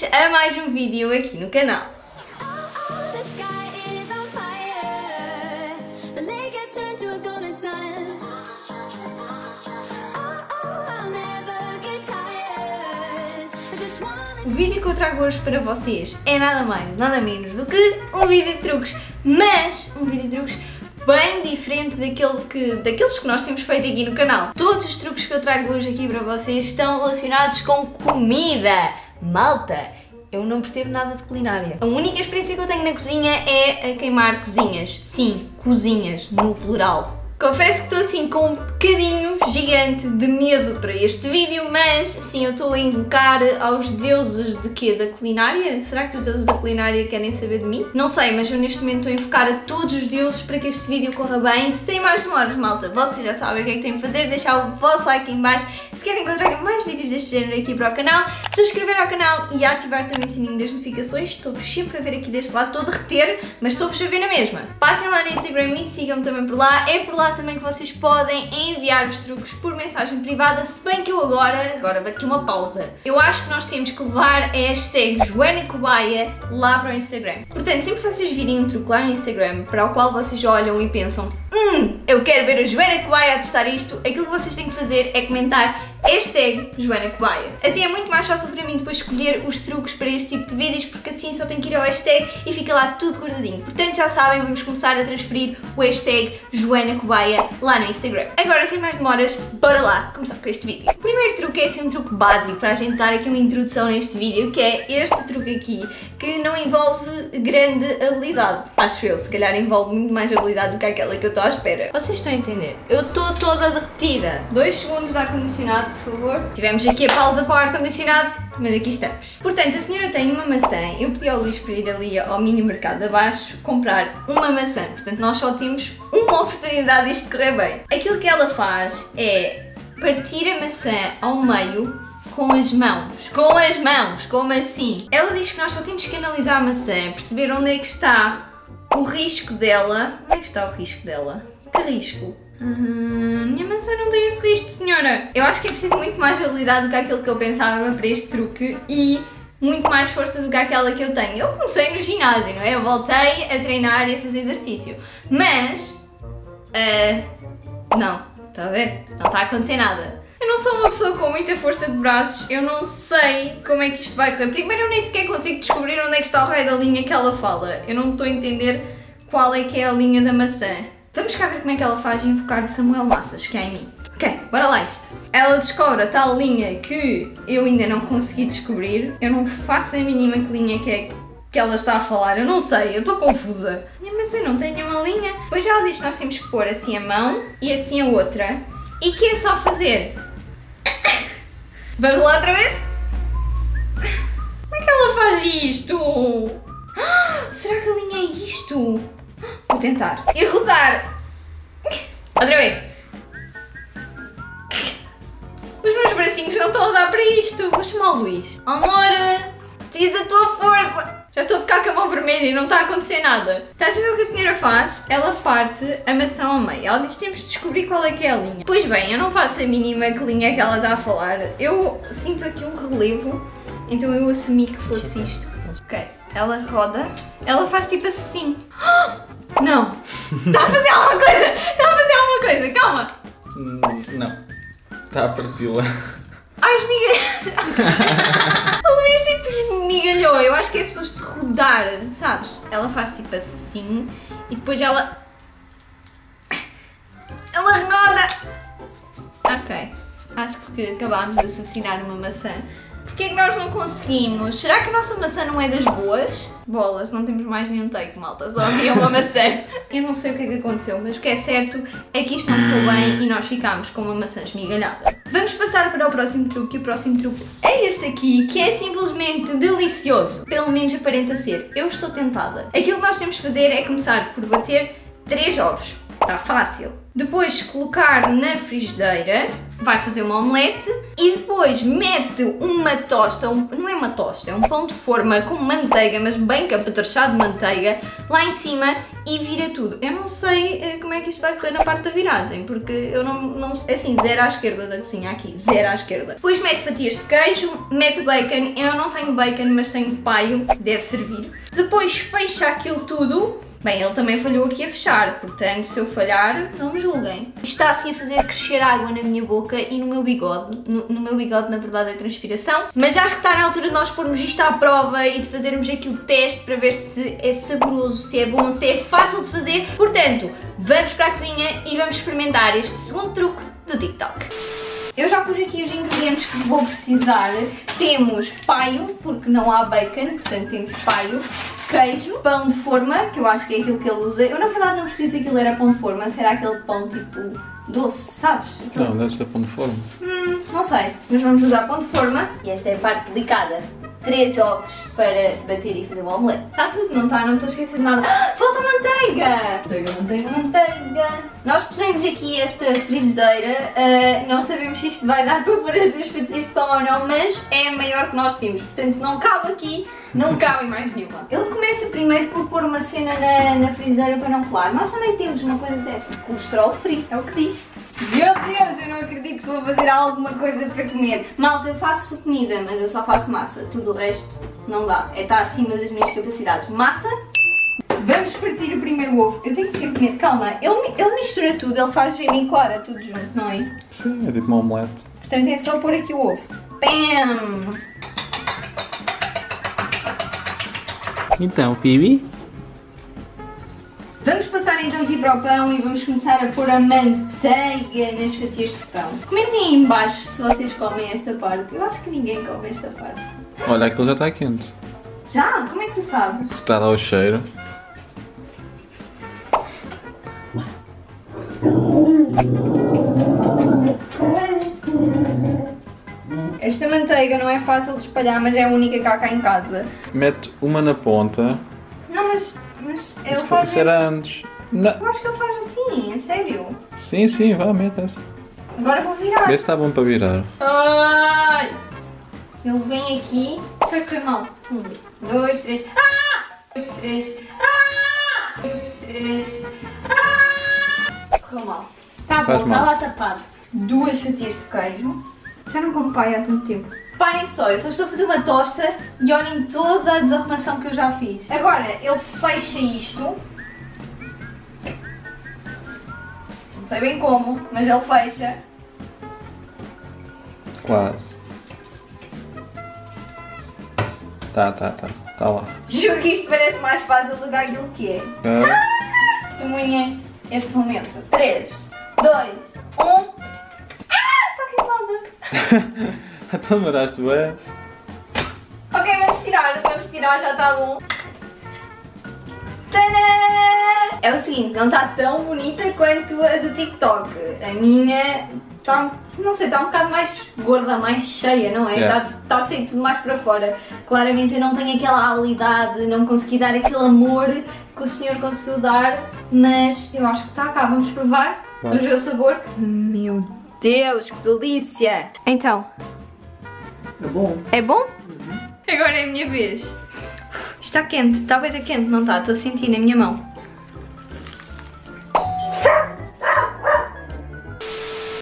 bem-vindos a mais um vídeo aqui no canal. O vídeo que eu trago hoje para vocês é nada mais, nada menos do que um vídeo de truques, mas um vídeo de truques bem diferente daqueles que nós temos feito aqui no canal. Todos os truques que eu trago hoje aqui para vocês estão relacionados com comida. Malta, eu não percebo nada de culinária. A única experiência que eu tenho na cozinha é a queimar cozinhas. Sim, cozinhas, no plural. Confesso que estou assim com um bocadinho gigante de medo para este vídeo, mas sim, eu estou a invocar aos deuses de quê? Da culinária? Será que os deuses da culinária querem saber de mim? Não sei, mas eu neste momento estou a invocar a todos os deuses para que este vídeo corra bem. Sem mais demoras, malta, vocês já sabem o que é que têm de fazer, deixar o vosso like em baixo se querem encontrar mais vídeos deste género aqui para o canal, subscrever ao canal e ativar também o sininho das notificações. Estou-vos sempre a ver aqui deste lado, estou a derreter, mas estou-vos a ver na mesma. Passem lá no Instagram e sigam-me também por lá, é por lá também que vocês podem enviar os truques por mensagem privada, se bem que eu agora aqui uma pausa. Eu acho que nós temos que levar a hashtag Joana Cobaia lá para o Instagram. Portanto, sempre que vocês virem um truque lá no Instagram para o qual vocês olham e pensam eu quero ver a Joana Cobaia a testar isto, aquilo que vocês têm que fazer é comentar hashtag Joana Cobaia. Assim é muito mais fácil para mim depois escolher os truques para este tipo de vídeos, porque assim só tenho que ir ao hashtag e fica lá tudo guardadinho. Portanto, já sabem, vamos começar a transferir o hashtag Joana Cobaia lá no Instagram. Agora, sem mais demoras, bora lá começar com este vídeo. O primeiro truque é assim um truque básico para a gente dar aqui uma introdução neste vídeo, que é este truque aqui, que não envolve grande habilidade. Acho eu, se calhar envolve muito mais habilidade do que aquela que eu estou à espera. Vocês estão a entender? Eu estou toda derretida. 2 segundos de ar-condicionado, por favor. Tivemos aqui a pausa para o ar-condicionado, mas aqui estamos. Portanto, a senhora tem uma maçã. Eu pedi ao Luís para ir ali ao mini mercado abaixo comprar uma maçã. Portanto, nós só temos uma oportunidade de isto correr bem. Aquilo que ela faz é partir a maçã ao meio com as mãos. Com as mãos! Como assim? Ela diz que nós só temos que analisar a maçã, perceber onde é que está o risco dela. Onde é que está o risco dela? Que risco? Minha maçã não tem esse risco, senhora. Eu acho que é preciso muito mais habilidade do que aquilo que eu pensava para este truque e muito mais força do que aquela que eu tenho. Eu comecei no ginásio, não é? Eu voltei a treinar e a fazer exercício. Mas... não. Está a ver? Não está a acontecer nada. Eu não sou uma pessoa com muita força de braços, eu não sei como é que isto vai correr. Primeiro, eu nem sequer consigo descobrir onde é que está o raio da linha que ela fala. Eu não estou a entender qual é que é a linha da maçã. Vamos cá ver como é que ela faz e invocar o Samuel Massas, que é em mim. Ok, bora lá isto. Ela descobre a tal linha que eu ainda não consegui descobrir. Eu não faço a mínima que linha que é que ela está a falar. Eu não sei, eu estou confusa. Minha maçã não tem nenhuma linha. Pois ela diz que nós temos que pôr assim a mão e assim a outra. E que é só fazer... Vamos lá outra vez? Como é que ela faz isto? Será que a linha é isto? Vou tentar. E rodar. Outra vez. Os meus bracinhos não estão a dar para isto. Vou chamar o Luís. Amor, preciso da tua força. Já estou a ficar com a mão vermelha e não está a acontecer nada. Estás a ver o que a senhora faz? Ela parte a maçã ao meio. Ela diz que temos de descobrir qual é que é a linha. Pois bem, eu não faço a mínima que linha que ela está a falar. Eu sinto aqui um relevo, então eu assumi que fosse isto. Ok, ela roda. Ela faz tipo assim. Não! Está a fazer alguma coisa! Está a fazer alguma coisa! Calma! Não. Está a parti-la. Ai, esmigalhou! O Luís sempre esmigalhou. Eu acho que é suposto rodar, sabes? Ela faz tipo assim e depois ela... Ela roda! Ok. Acho que acabámos de assassinar uma maçã. Porquê é que nós não conseguimos? Será que a nossa maçã não é das boas? Bolas, não temos mais nenhum take, malta, só havia uma maçã. Eu não sei o que é que aconteceu, mas o que é certo é que isto não ficou bem e nós ficámos com uma maçã esmigalhada. Vamos passar para o próximo truque, e o próximo truque é este aqui, que é simplesmente delicioso. Pelo menos aparenta ser. Eu estou tentada. Aquilo que nós temos de fazer é começar por bater 3 ovos. Está fácil. Depois colocar na frigideira vai fazer uma omelete e depois mete uma tosta, não é uma tosta, é um pão de forma com manteiga, mas bem capetrachado de manteiga, lá em cima e vira tudo. Eu não sei como é que isto vai correr na parte da viragem, porque eu não sei, assim, zero à esquerda da cozinha, aqui, zero à esquerda. Depois mete fatias de queijo, mete bacon, eu não tenho bacon, mas tenho paio, deve servir. Depois fecha aquilo tudo. Bem, ele também falhou aqui a fechar, portanto, se eu falhar, não me julguem. Está assim a fazer crescer água na minha boca e no meu bigode. No meu bigode, na verdade, é transpiração. Mas acho que está na altura de nós pormos isto à prova e de fazermos aqui o teste para ver se é saboroso, se é bom, se é fácil de fazer. Portanto, vamos para a cozinha e vamos experimentar este segundo truque do TikTok. Eu já pus aqui os ingredientes que vou precisar. Temos paio, porque não há bacon, portanto temos paio. Queijo, pão de forma, que eu acho que é aquilo que ele usa. Eu na verdade não percebi se aquilo era pão de forma, será aquele pão tipo doce, sabes? Aquilo... Não, deve ser pão de forma. Não sei, mas vamos usar pão de forma. E esta é a parte delicada. 3 ovos para bater e fazer uma omelete. Está tudo, não está? Não estou a esquecer de nada. Ah, falta manteiga! Manteiga, manteiga, manteiga! Nós pusemos aqui esta frigideira. Não sabemos se isto vai dar para pôr as duas fatias de pão ou não, mas é a maior que nós temos. Portanto, se não cabe aqui, não cabe mais nenhuma. Ele começa primeiro por pôr uma cena na frigideira para não colar. Nós também temos uma coisa dessa. Colesterol free, é o que diz. Meu Deus, eu não acredito que vou fazer alguma coisa para comer. Malta, eu faço comida, mas eu só faço massa. Tudo o resto não dá. É estar acima das minhas capacidades. Massa. Vamos partir o primeiro ovo. Eu tenho sempre medo. Calma, ele mistura tudo. Ele faz gema e clara tudo junto, não é? Sim, é tipo uma omelete. Portanto, é só pôr aqui o ovo. Pam! Então, Phoebe? Vamos passar então aqui para o pão e vamos começar a pôr a manteiga nas fatias de pão. Comentem aí em baixo se vocês comem esta parte. Eu acho que ninguém come esta parte. Olha, aquilo já está quente. Já? Como é que tu sabes? Porque está a dar o cheiro. Esta manteiga não é fácil de espalhar, mas é a única que há cá em casa. Mete uma na ponta. Não, mas ele faz... Isso era antes. Não. Eu acho que ele faz assim, é sério. Sim, sim, vá, mete essa. Agora vou virar. Vê se está bom para virar. Ai! Ele vem aqui. Só que foi mal. 1, 2, 3. Ah! 2, 3. Ah! 2, 3. Ah! Correu mal. Está bom, está lá tapado. 2 fatias de queijo. Já não como pai há tanto tempo. Parem só, eu só estou a fazer uma tosta e olhem toda a desarrumação que eu já fiz. Agora, ele fecha isto. Não sei bem como, mas ele fecha. Quase. Tá. Tá lá. Juro que isto parece mais fácil do que aquilo que é. Testemunha este momento. 3, 2, 1. Está queimada. Então demoraste bem. Ok, vamos tirar, já está bom. Tadã! É o seguinte, não está tão bonita quanto a do TikTok. A minha está, não sei, está um bocado mais gorda, mais cheia, não é? Está sempre tudo mais para fora. Claramente eu não tenho aquela habilidade, não consegui dar aquele amor que o senhor conseguiu dar, mas eu acho que está cá, vamos provar. Vamos ver o sabor. Meu Deus, que delícia! Então... É bom. É bom? Uhum. Agora é a minha vez. Está quente, está bem quente, não está? Estou a sentir na minha mão.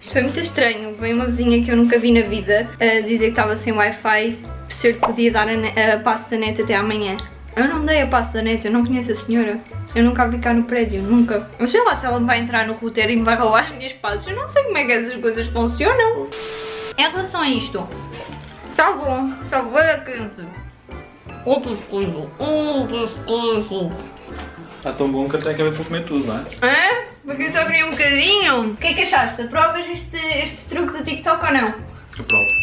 Isto foi muito estranho. Veio uma vizinha que eu nunca vi na vida a dizer que estava sem Wi-Fi, se eu podia dar a passe da net até amanhã. Eu não dei a passe da net, eu não conheço a senhora. Eu nunca a vi cá no prédio, nunca. Mas sei lá se ela me vai entrar no router e me vai roubar as minhas passes. Eu não sei como é que essas coisas funcionam. Em relação a isto... Tá bom, tá bem quente. Outro coisa. Tá tão bom que até acabei por comer tudo, não é? É? Porque eu só queria um bocadinho. O que é que achaste? Aprovas este truque do TikTok ou não? Aprovo.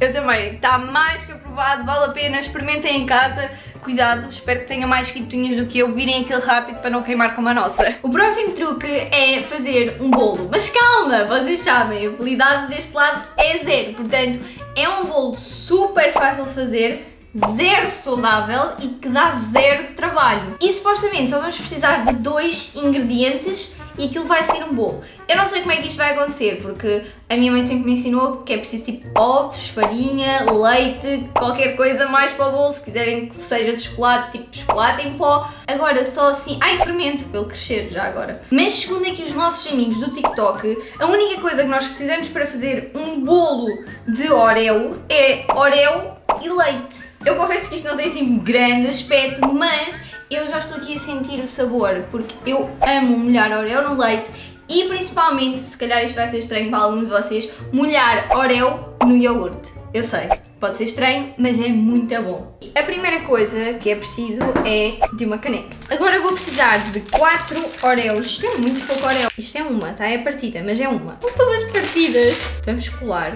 Eu também. Está mais que aprovado, vale a pena. Experimentem em casa. Cuidado, espero que tenham mais fritinhas do que eu. Virem aquilo rápido para não queimar como a nossa. O próximo truque é fazer um bolo. Mas calma, vocês sabem, a habilidade deste lado é zero. Portanto, é um bolo super fácil de fazer, zero saudável e que dá zero trabalho. E supostamente só vamos precisar de 2 ingredientes e aquilo vai ser um bolo. Eu não sei como é que isto vai acontecer, porque a minha mãe sempre me ensinou que é preciso tipo ovos, farinha, leite, qualquer coisa mais para o bolo, se quiserem que seja de chocolate, tipo chocolate em pó. Agora só assim... Ai, fermento para ele crescer já agora. Mas segundo aqui os nossos amigos do TikTok, a única coisa que nós precisamos para fazer um bolo de Oreo é Oreo e leite. Eu confesso que isto não tem assim grande aspecto, mas eu já estou aqui a sentir o sabor, porque eu amo molhar Oreo no leite e principalmente, se calhar isto vai ser estranho para alguns de vocês, molhar Oreo no iogurte. Eu sei, pode ser estranho, mas é muito bom. A primeira coisa que é preciso é de uma caneca. Agora eu vou precisar de 4 Oreos. Isto é muito pouco Oreo. Isto é uma, tá? É partida, mas é uma. Com todas partidas. Vamos colar.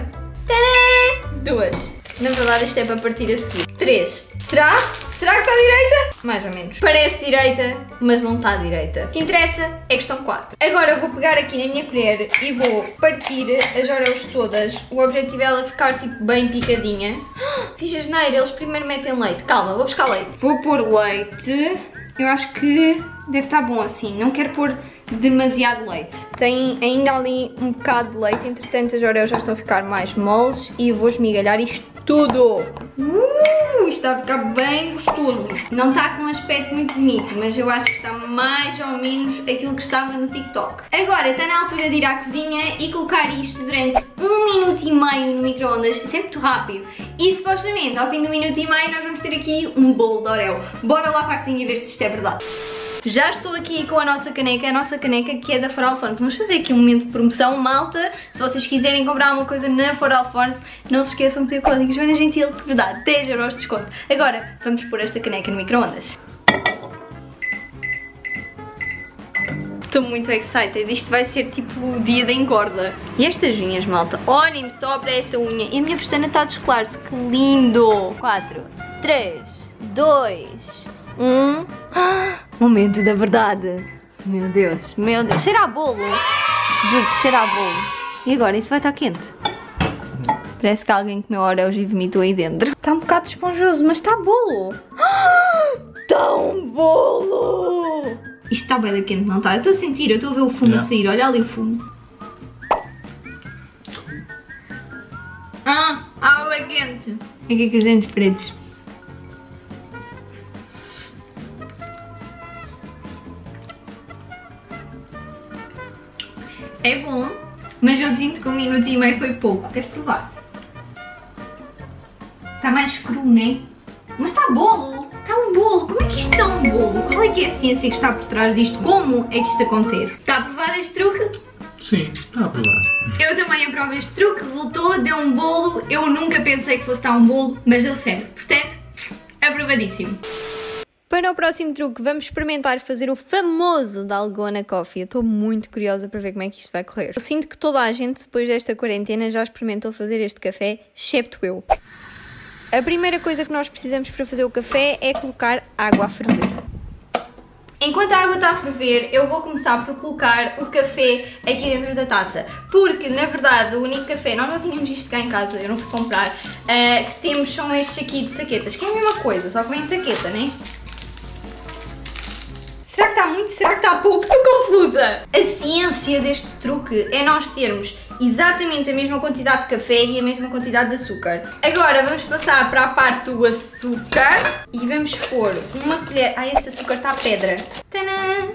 Tadã! 2. Na verdade isto é para partir a seguir. 3. Será? Será que está direita? Mais ou menos. Parece direita, mas não está direita. O que interessa é que estão 4. Agora eu vou pegar aqui na minha colher e vou partir as Oreos todas. O objetivo é ela ficar tipo bem picadinha. Fiz asneira, eles primeiro metem leite. Calma, vou buscar leite. Vou pôr leite. Eu acho que deve estar bom assim. Não quero pôr demasiado leite. Tem ainda ali um bocado de leite. Entretanto as Oreos já estão a ficar mais moles e eu vou esmigalhar isto tudo! Isto está a ficar bem gostoso. Não está com um aspecto muito bonito, mas eu acho que está mais ou menos aquilo que estava no TikTok. Agora está na altura de ir à cozinha e colocar isto durante 1 minuto e meio no micro-ondas. Isso é muito rápido. E supostamente ao fim do 1 minuto e meio nós vamos ter aqui um bolo de Oreo. Bora lá para a cozinha ver se isto é verdade. Já estou aqui com a nossa caneca que é da For Alphonse. Vamos fazer aqui um momento de promoção, malta. Se vocês quiserem comprar alguma coisa na For Alphonse, não se esqueçam de ter o código Joana Gentil que vos dá 10 euros de desconto. Agora, vamos pôr esta caneca no micro-ondas. Estou muito excited, isto vai ser tipo o dia da engorda. E estas unhas, malta, olhem-me só para esta unha. E a minha pestana está a descolar-se, que lindo! 4, 3, 2, 1... Momento da verdade. Meu Deus, cheira a bolo. Juro-te, cheira a bolo. E agora, isso vai estar quente. Parece que alguém comeu Oreos e vomitou aí dentro. Está um bocado esponjoso, mas está bolo. Está um bolo. Isto está bem quente, não está? Eu estou a sentir, eu estou a ver o fumo a sair. Olha ali o fumo. Água quente. Aqui com os dentes pretos. É bom, mas eu sinto que 1 minuto e meio foi pouco. Queres provar? Está mais cru, não é? Mas está bolo! Está um bolo! Como é que isto dá um bolo? Qual é que é a ciência que está por trás disto? Como é que isto acontece? Está a provar este truque? Sim, está a provar. Eu também aprovo este truque, resultou, deu um bolo. Eu nunca pensei que fosse dar um bolo, mas deu certo. Portanto, aprovadíssimo. Para o próximo truque vamos experimentar fazer o famoso Dalgona Coffee. Eu estou muito curiosa para ver como é que isto vai correr. Eu sinto que toda a gente depois desta quarentena já experimentou fazer este café, excepto eu. A primeira coisa que nós precisamos para fazer o café é colocar água a ferver. Enquanto a água está a ferver, eu vou começar por colocar o café aqui dentro da taça. Porque, na verdade, o único café, nós não tínhamos isto cá em casa, eu não fui comprar, que temos são estes aqui de saquetas, que é a mesma coisa, só que vem saqueta, não é? Será que está muito? Será que está pouco? Estou confusa! A ciência deste truque é nós termos exatamente a mesma quantidade de café e a mesma quantidade de açúcar. Agora vamos passar para a parte do açúcar e vamos pôr uma colher... Ai, este açúcar está à pedra. Tadã!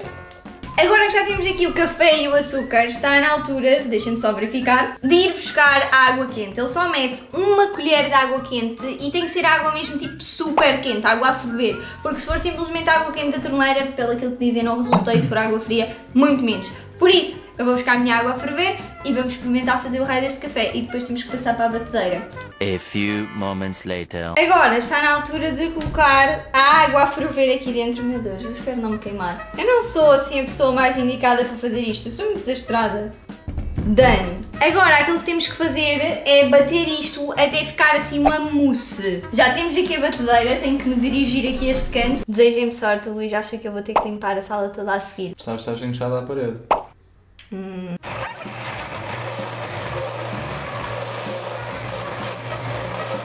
Agora que já temos aqui o café e o açúcar, está na altura, deixem-me só verificar, de ir buscar a água quente. Ele só mete 1 colher de água quente e tem que ser água mesmo tipo super quente, água a ferver. Porque se for simplesmente água quente da torneira, pelo aquilo que dizem não resultei, se for água fria, muito menos. Por isso, eu vou buscar a minha água a ferver e vamos experimentar fazer o raio deste café e depois temos que passar para a batedeira. A few moments later. Agora está na altura de colocar a água a ferver aqui dentro. Meu Deus, eu espero não me queimar. Eu não sou assim a pessoa mais indicada para fazer isto, eu sou muito desastrada. Done! Agora aquilo que temos que fazer é bater isto até ficar assim uma mousse. Já temos aqui a batedeira, tenho que me dirigir aqui a este canto. Desejem-me sorte, o Luís acha que eu vou ter que limpar a sala toda a seguir. Sabes, estás enganchada à parede.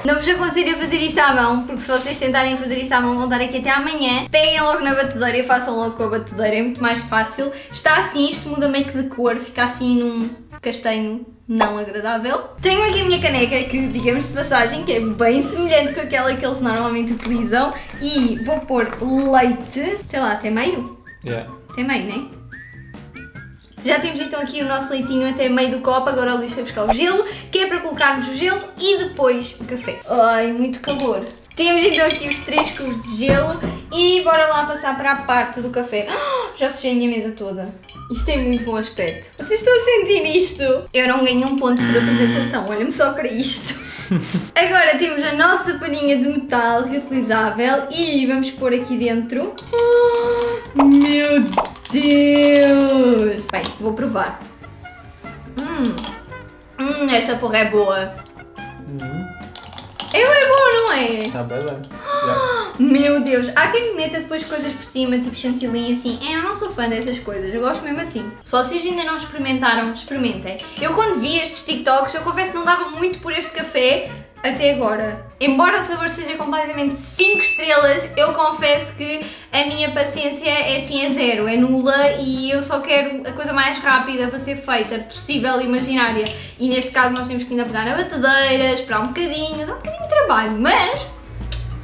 Não vos aconselho a fazer isto à mão, porque se vocês tentarem fazer isto à mão vão estar aqui até amanhã. Peguem logo na batedeira e façam logo com a batedeira, é muito mais fácil. Está assim, isto muda meio que de cor, fica assim num castanho não agradável. Tenho aqui a minha caneca, que digamos de passagem, que é bem semelhante com aquela que eles normalmente utilizam. E vou pôr leite, sei lá, até meio? Yeah. Até meio, né? Já temos então aqui o nosso leitinho até meio do copo, agora o Luís vai buscar o gelo, que é para colocarmos o gelo e depois o café. Ai, muito calor! Temos então aqui os 3 cubos de gelo e bora lá passar para a parte do café. Oh, já sujei a minha mesa toda. Isto tem muito bom aspecto. Vocês estão a sentir isto? Eu não ganhei um ponto por apresentação, olhem-me só para isto. Agora temos a nossa paninha de metal reutilizável e vamos pôr aqui dentro. Oh, meu Deus! Deus! Bem, vou provar. Esta porra é boa. É boa, não é? Sabe bem. Yeah. Meu Deus, há quem meta depois coisas por cima, tipo chantilly assim. Eu não sou fã dessas coisas, eu gosto mesmo assim. Só se vocês ainda não experimentaram, experimentem. Eu quando vi estes TikToks, eu confesso que não dava muito por este café até agora. Embora o sabor seja completamente 5 estrelas, eu confesso que a minha paciência é assim, é zero, é nula e eu só quero a coisa mais rápida para ser feita, possível e imaginária. E neste caso nós temos que ainda pegar na batedeira, esperar um bocadinho, dá um bocadinho de trabalho, mas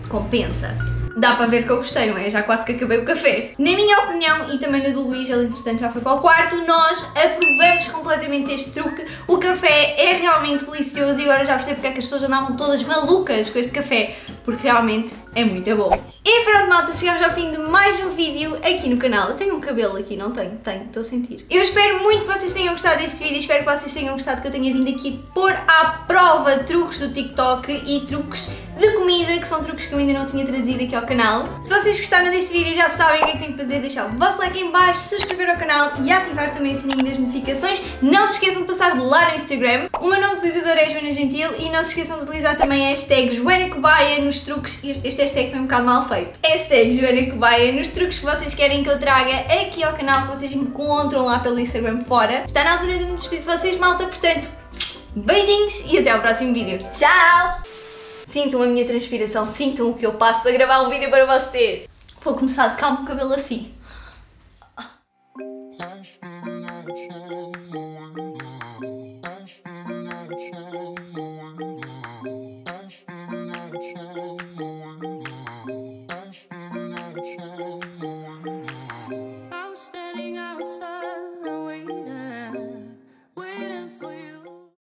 compensa. Dá para ver que eu gostei, não é? Já quase que acabei o café. Na minha opinião, e também na do Luís, ele entretanto já foi para o quarto, nós aprovamos completamente este truque. O café é realmente delicioso e agora já percebo porque é que as pessoas andavam todas malucas com este café, porque realmente é muito bom. E pronto, malta, chegamos ao fim de mais um vídeo aqui no canal. Eu tenho um cabelo aqui, não tenho? Tenho, estou a sentir. Eu espero muito que vocês tenham gostado deste vídeo, espero que vocês tenham gostado que eu tenha vindo aqui pôr à prova truques do TikTok e truques de comida, que são truques que eu ainda não tinha trazido aqui ao canal. Se vocês gostaram deste vídeo já sabem o que é que têm que fazer, deixar o vosso like em baixo, subscrever ao canal e ativar também o sininho das notificações. Não se esqueçam de passar lá no Instagram. O meu nome de utilizador é Joana Gentil e não se esqueçam de utilizar também a hashtag Joana Cobaia nos truques. Este hashtag foi um bocado mal feito. Hashtag Joana Cobaia nos truques que vocês querem que eu traga aqui ao canal, que vocês encontram lá pelo Instagram fora. Está na altura de me despedir de vocês, malta, portanto, beijinhos e até ao próximo vídeo. Tchau! Sintam a minha transpiração, sintam o que eu passo para gravar um vídeo para vocês. Vou começar a secar o meu cabelo assim.